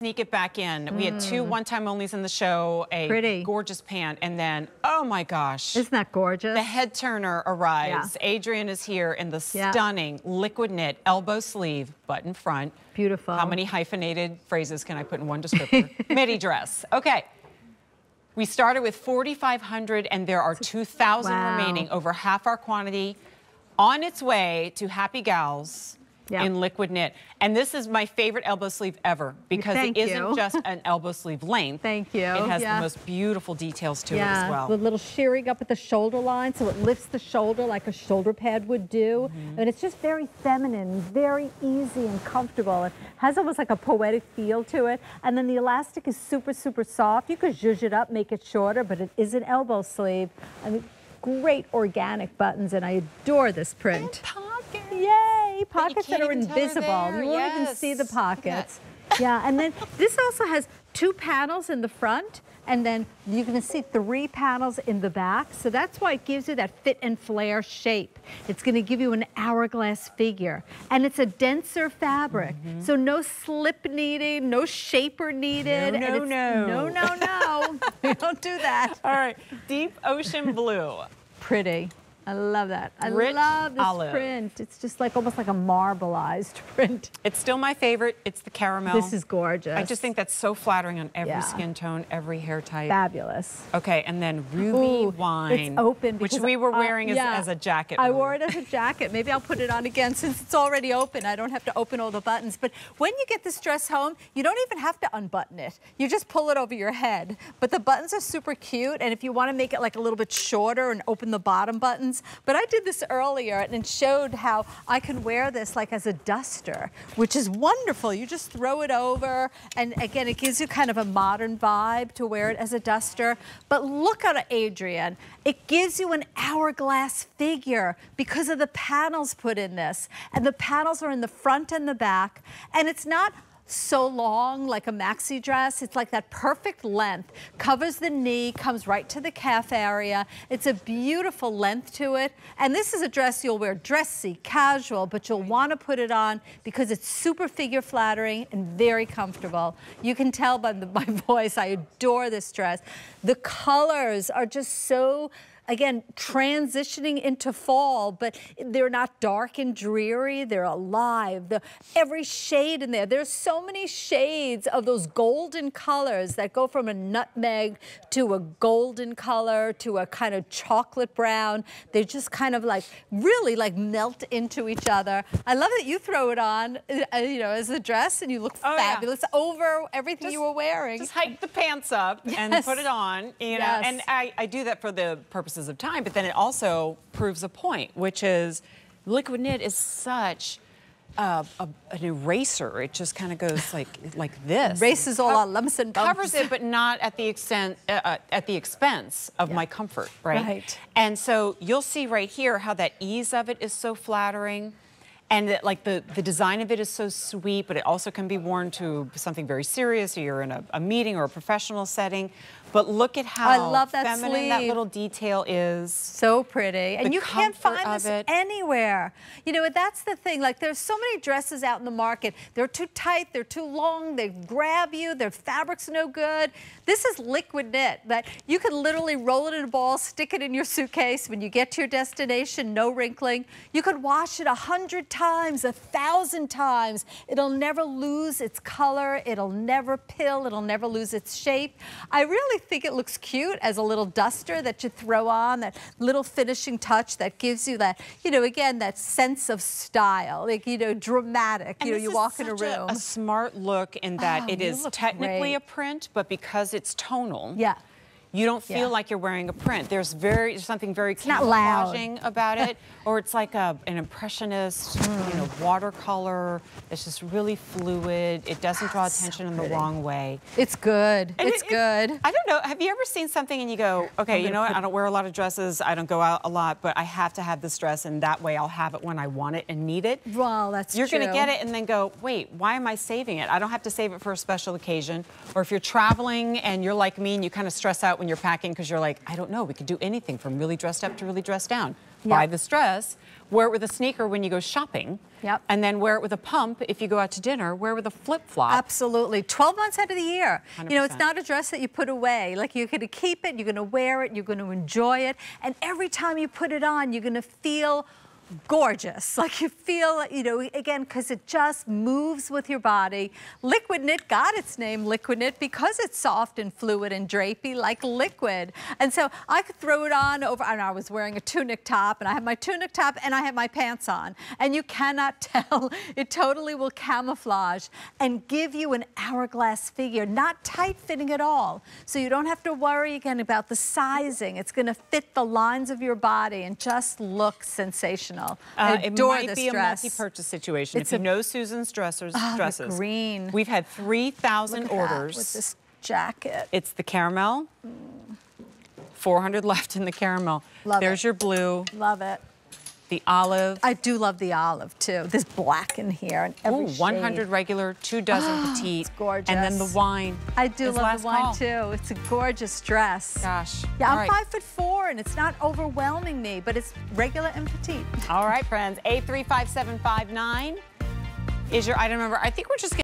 Sneak it back in. We had two one-time onlys in the show, a gorgeous pant, and then, oh my gosh. Isn't that gorgeous? The head turner arrives. Yeah. Adrienne is here in the stunning liquid knit, elbow sleeve, button front. Beautiful. How many hyphenated phrases can I put in one descriptor? Midi dress. Okay. We started with 4,500 and there are 2,000 remaining, over half our quantity, on its way to Happy Gals. Yeah. In liquid knit. And this is my favorite elbow sleeve ever because it isn't just an elbow sleeve length. Thank you. It has the most beautiful details to it as well. The little shearing up at the shoulder line, so it lifts the shoulder like a shoulder pad would do. Mm-hmm. And it's just very feminine, very easy and comfortable. It has almost like a poetic feel to it. And then the elastic is super, super soft. You could zhuzh it up, make it shorter, but it is an elbow sleeve. I mean, great organic buttons, and I adore this print. Pockets that are invisible. You won't even see the pockets. Yeah, and then this also has two panels in the front, and then you're going to see three panels in the back. So that's why it gives you that fit and flare shape. It's going to give you an hourglass figure. And it's a denser fabric. Mm-hmm. So no slip needed, no shaper needed. No. We don't do that. All right. Deep ocean blue. Pretty. I love that. I love this olive print. It's just like almost like a marbleized print. It's still my favorite. It's the caramel. This is gorgeous. I just think that's so flattering on every skin tone, every hair type. Fabulous. Okay, and then ruby wine. It's open, which we were wearing as a jacket. I wore it as a jacket. Maybe I'll put it on again since it's already open. I don't have to open all the buttons. But when you get this dress home, you don't even have to unbutton it. You just pull it over your head. But the buttons are super cute, and if you want to make it like a little bit shorter and open the bottom buttons. But I did this earlier and it showed how I can wear this like as a duster, which is wonderful. You just throw it over and again, it gives you kind of a modern vibe to wear it as a duster. But look at Adrienne. It gives you an hourglass figure because of the panels put in this. And the panels are in the front and the back. And it's not so long like a maxi dress. It's like that perfect length. Covers the knee, comes right to the calf area. It's a beautiful length to it. And this is a dress you'll wear dressy, casual, but you'll want to put it on because it's super figure flattering and very comfortable. You can tell by my voice, I adore this dress. The colors are just so, again, transitioning into fall, but they're not dark and dreary. They're alive. Every shade in there. There's so many shades of those golden colors that go from a nutmeg to a golden color to a kind of chocolate brown. They just kind of like really like melt into each other. I love that you throw it on, you know, as a dress and you look fabulous over everything you were wearing. Just hike the pants up and put it on, you know, and I do that for the purpose of time, but then it also proves a point, which is liquid knit is such an eraser. It just kind of goes like this. Erases all our lumps and bumps. Covers it, but not at the extent at the expense of my comfort, right? And so you'll see right here how that ease of it is so flattering, and that, like the design of it is so sweet, but it also can be worn to something very serious, or you're in a meeting or a professional setting. But look at how feminine that little detail is. So pretty. And you can't find this anywhere. You know, that's the thing. Like, there's so many dresses out in the market. They're too tight. They're too long. They grab you. Their fabric's no good. This is liquid knit. That you can literally roll it in a ball, stick it in your suitcase. When you get to your destination, no wrinkling. You could wash it 100 times, 1,000 times. It'll never lose its color. It'll never pill. It'll never lose its shape. I really think it looks cute as a little duster that you throw on, that little finishing touch that gives you that, you know, again, that sense of style, like, you know, dramatic. And you know, you walk in a room. A smart look in that it is technically a print, but because it's tonal, you don't feel like you're wearing a print. There's something very camouflaging about it, or it's like an impressionist, you know, watercolor. It's just really fluid. It doesn't draw attention in the wrong way. It's good. And it's good. I don't know. Have you ever seen something and you go, okay, you know what? I don't wear a lot of dresses. I don't go out a lot, but I have to have this dress, and that way I'll have it when I want it and need it. Well, that's true. You're going to get it and then go, wait, why am I saving it? I don't have to save it for a special occasion. Or if you're traveling and you're like me and you kind of stress out when you're packing because you're like, I don't know, we could do anything from really dressed up to really dressed down. by the stress. Wear it with a sneaker when you go shopping. Yep. And then wear it with a pump if you go out to dinner. Wear it with a flip-flop. Absolutely. 12 months out of the year. 100%. You know, it's not a dress that you put away. Like, you're going to keep it, you're going to wear it, you're going to enjoy it. And every time you put it on, you're going to feel gorgeous. Like, you feel, you know, again, because it just moves with your body. Liquid knit got its name, liquid knit, because it's soft and fluid and drapey like liquid. And so I could throw it on over, and I was wearing a tunic top, and I had my tunic top and I had my pants on. And you cannot tell. It totally will camouflage and give you an hourglass figure, not tight fitting at all. So you don't have to worry again about the sizing. It's going to fit the lines of your body and just look sensational. I adore this dress. It might be a multi-purchase situation. If you know Susan's dresses, green. We've had 3,000 orders. With this jacket. It's the caramel. 400 left in the caramel. Love it. There's your blue. Love it. The olive. I do love the olive too. This black in here and every shade. 100 regular, 2 dozen petite. It's gorgeous. And then the wine. I do love the wine too. It's a gorgeous dress. Gosh. Yeah, I'm 5'4" and it's not overwhelming me, but it's regular and petite. All right, friends. A35759 is your item number. I think we're just getting